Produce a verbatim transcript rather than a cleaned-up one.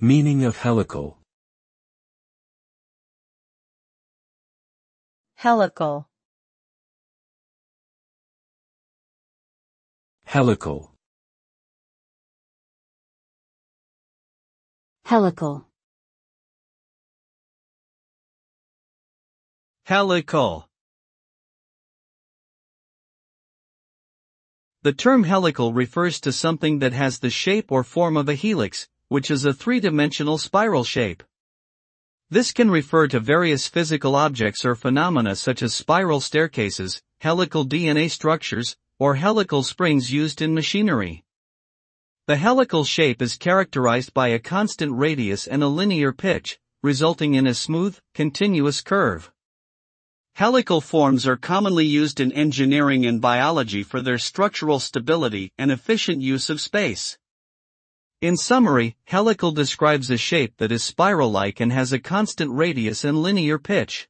Meaning of helical. Helical. Helical. Helical. Helical. The term helical refers to something that has the shape or form of a helix, which is a three-dimensional spiral shape. This can refer to various physical objects or phenomena such as spiral staircases, helical D N A structures, or helical springs used in machinery. The helical shape is characterized by a constant radius and a linear pitch, resulting in a smooth, continuous curve. Helical forms are commonly used in engineering and biology for their structural stability and efficient use of space. In summary, helical describes a shape that is spiral-like and has a constant radius and linear pitch.